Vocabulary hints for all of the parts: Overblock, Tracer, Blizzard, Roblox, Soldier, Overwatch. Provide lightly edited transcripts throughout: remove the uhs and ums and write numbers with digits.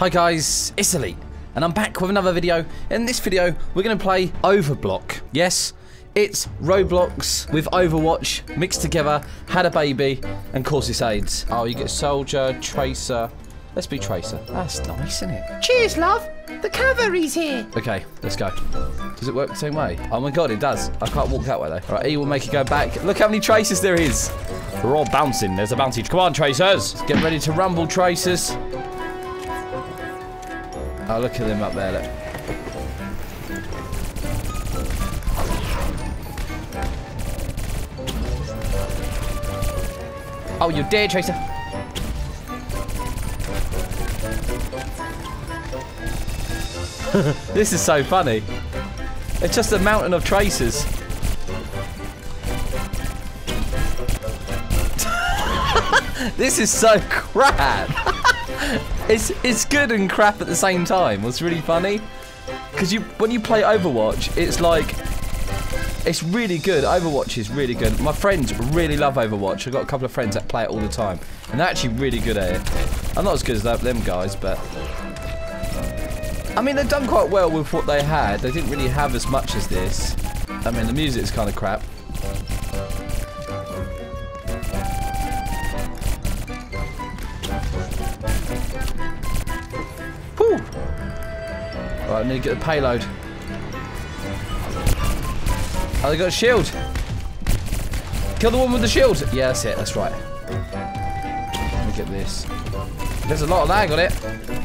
Hi guys, it's Elite, and I'm back with another video. In this video, we're going to play Overblock. Yes, it's Roblox with Overwatch mixed together, had a baby, and causes AIDS. Oh, you get Soldier, Tracer. Let's be Tracer. That's nice, isn't it? Cheers, love. The cavalry's here. Okay, let's go. Does it work the same way? Oh my god, it does. I can't walk that way, though. All right, E will make it go back. Look how many Tracers there is. We're all bouncing. There's a bouncy. Come on, Tracers. Let's get ready to rumble, Tracers. Oh, look at them up there, look. Oh, you're dead, Tracer. This is so funny. It's just a mountain of Tracers. This is so crap. It's good and crap at the same time. What's really funny, because when you play Overwatch, it's like, it's really good. Overwatch is really good. My friends really love Overwatch. I've got a couple of friends that play it all the time, and they're actually really good at it. I'm not as good as them guys, but I mean, they've done quite well with what they had. They didn't really have as much as this. I mean, the music's kind of crap. Right, I need to get the payload. Oh, they got a shield. Kill the one with the shield. Yeah, that's it. That's right. Let me get this. There's a lot of lag on it.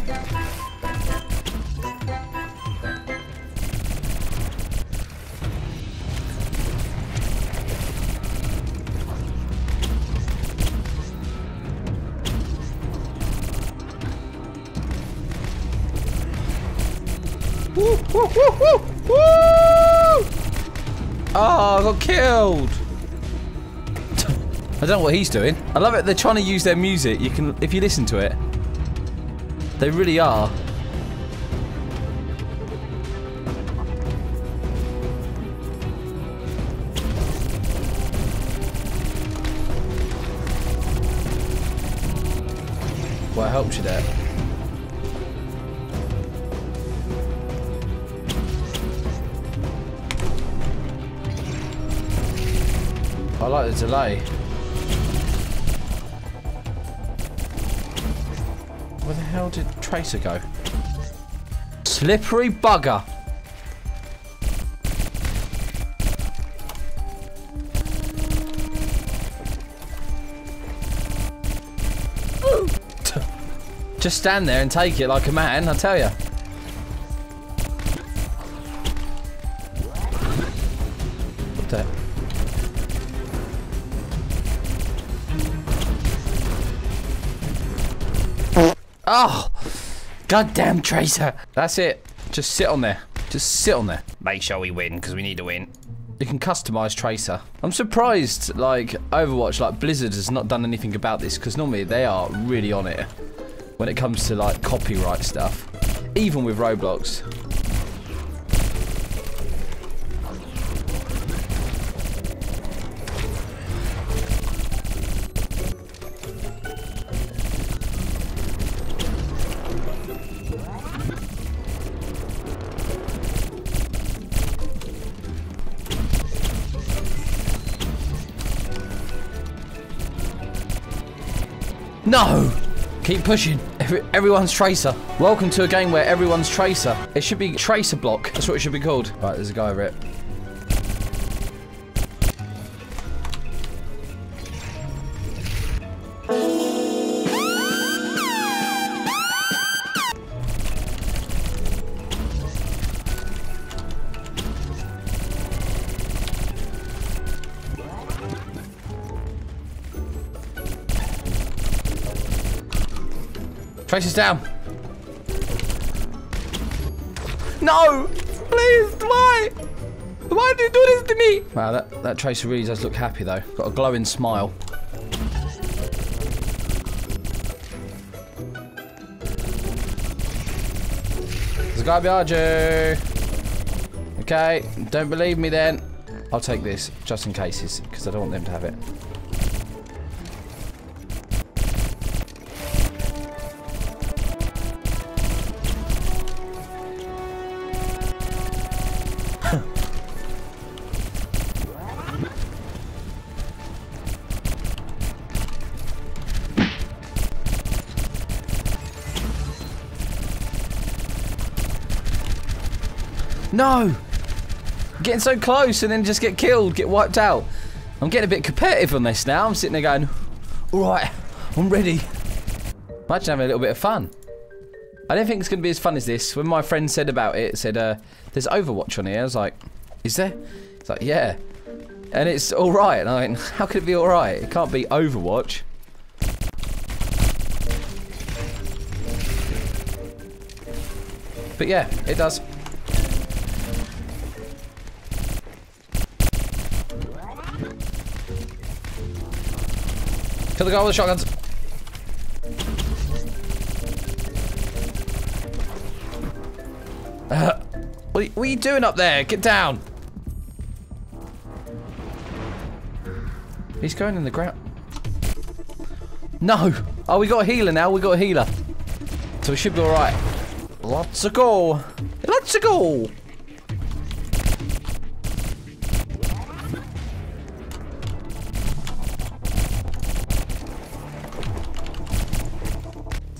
Woo, woo, woo, woo, woo! Oh, I got killed. I don't know what he's doing. I love it. They're trying to use their music. You can, if you listen to it, they really are. Well, I helped you there. I like the delay. Where the hell did Tracer go? Slippery bugger! Just stand there and take it like a man, I tell you. What the hell? Oh, goddamn Tracer. That's it. Just sit on there. Just sit on there. Make sure we win, because we need to win. You can customize Tracer. I'm surprised, like, Overwatch, like, Blizzard has not done anything about this, because normally they are really on it when it comes to, like, copyright stuff. Even with Roblox. No! Keep pushing. Everyone's Tracer. Welcome to a game where everyone's Tracer. It should be Tracer Block. That's what it should be called. Right, there's a guy over it. Tracer's down. No! Please, why? Why do you do this to me? Wow, that Tracer really does look happy, though. Got a glowing smile. There's a guy behind you. Okay, don't believe me then. I'll take this, just in cases, because I don't want them to have it. No! I'm getting so close and then just get killed, get wiped out. I'm getting a bit competitive on this now. I'm sitting there going, alright, I'm ready. Imagine having a little bit of fun. I don't think it's going to be as fun as this. When my friend said about it, said, there's Overwatch on here. I was like, is there? It's like, yeah. And it's alright. And I mean, how could it be alright? It can't be Overwatch. But yeah, it does. Kill the guy with the shotguns. What are you doing up there? Get down. He's going in the ground. No. Oh, we got a healer now. We got a healer. So we should be alright. Lots of go. Lots of go.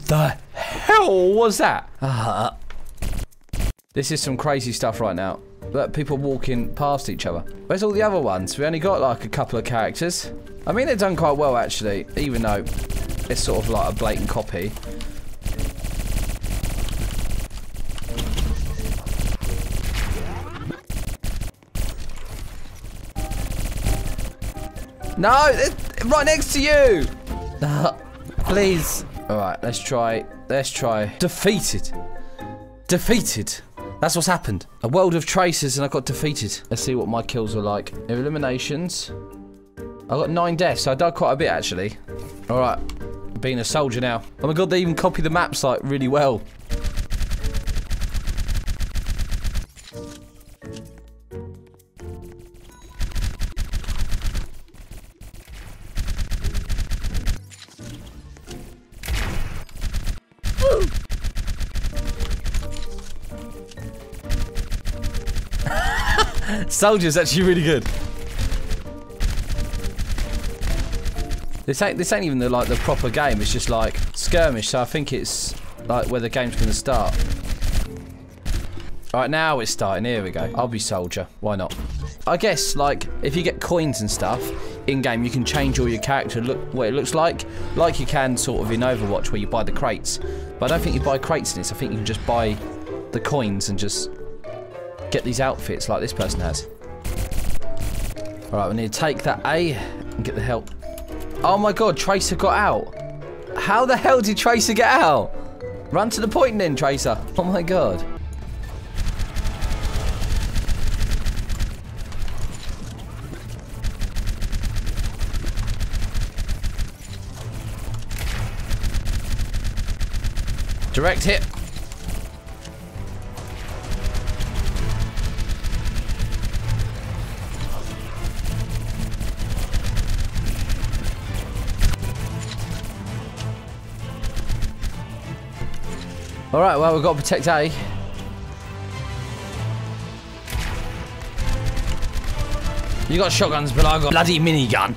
The hell was that? This is some crazy stuff right now. But people walking past each other. Where's all the other ones? We only got like a couple of characters. I mean, they've done quite well actually, even though it's sort of like a blatant copy. No, it's right next to you. Please. All right, let's try. Defeated. That's what's happened. A world of Tracers and I got defeated. Let's see what my kills are like. Eliminations. I got 9 deaths, so I died quite a bit actually. All right, being a soldier now. Oh my God, they even copy the maps like really well. Soldier's actually really good. This ain't even the like the proper game. It's just like skirmish. So I think it's like where the game's gonna start. All right, now it's starting. Here we go. I'll be soldier. Why not? I guess like if you get coins and stuff in game, you can change all your character look what it looks like you can sort of in Overwatch where you buy the crates. But I don't think you buy crates in this. I think you can just buy the coins and just get these outfits like this person has. Alright, we need to take that A and get the help. Oh my God, Tracer got out. How the hell did Tracer get out? Run to the point then, Tracer. Oh my God. Direct hit. All right, well, we've got to protect A. You got shotguns, but I got bloody minigun.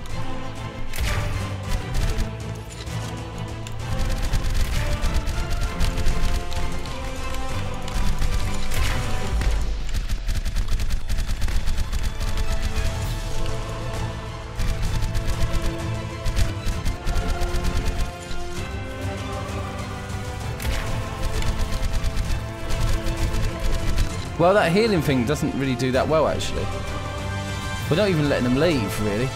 Well, that healing thing doesn't really do that well, actually. We're not even letting them leave, really.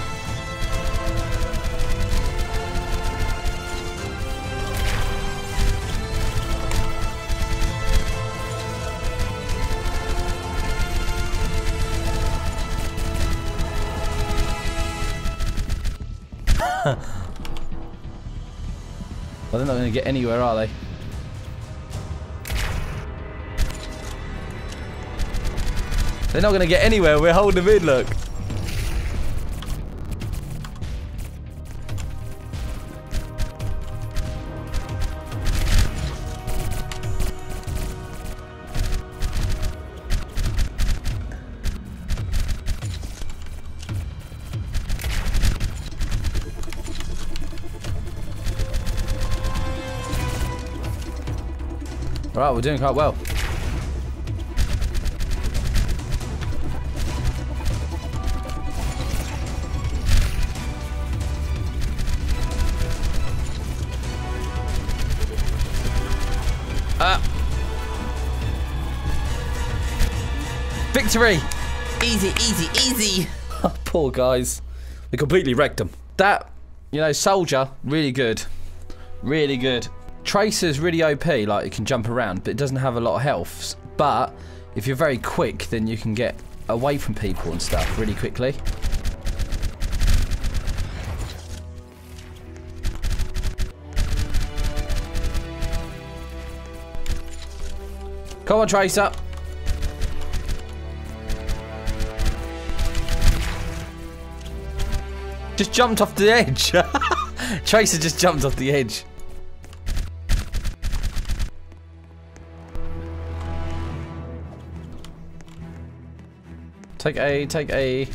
Well, they're not going to get anywhere, are they? They're not going to get anywhere. We're holding them in, look. All right, we're doing quite well. Victory! Easy, easy, easy! Poor guys. We completely wrecked them. That, you know, Soldier, really good. Really good. Tracer's really OP, like it can jump around, but it doesn't have a lot of health. But if you're very quick, then you can get away from people and stuff really quickly. Come on, Tracer. Just jumped off the edge. Tracer just jumped off the edge. Take A, take A.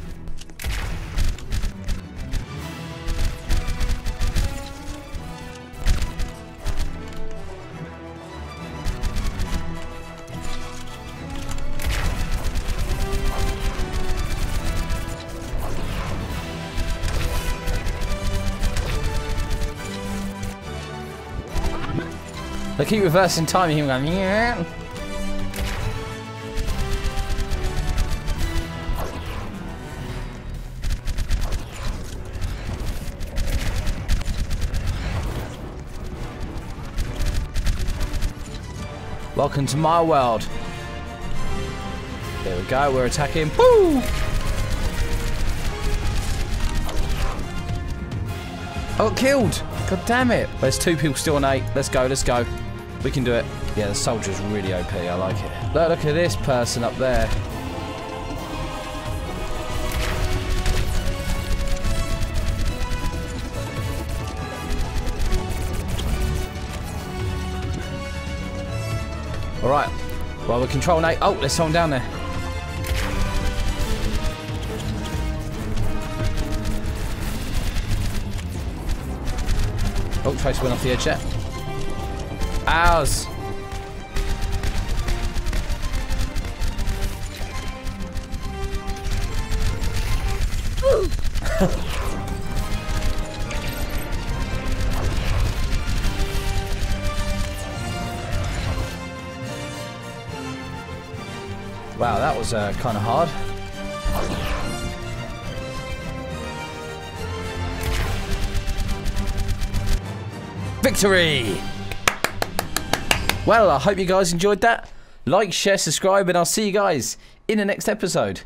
They keep reversing time and him going, yeah. Welcome to my world. There we go, we're attacking. Woo! I got killed! God damn it! There's two people still on 8. Let's go, let's go. We can do it. Yeah, the Soldier's really OP. I like it. Look at this person up there. All right. Well, we're controlling 8. Oh, there's someone down there. Oh, Trace went off the edge there. Ours. Wow, that was kind of hard. Victory! Well, I hope you guys enjoyed that. Like, share, subscribe, and I'll see you guys in the next episode.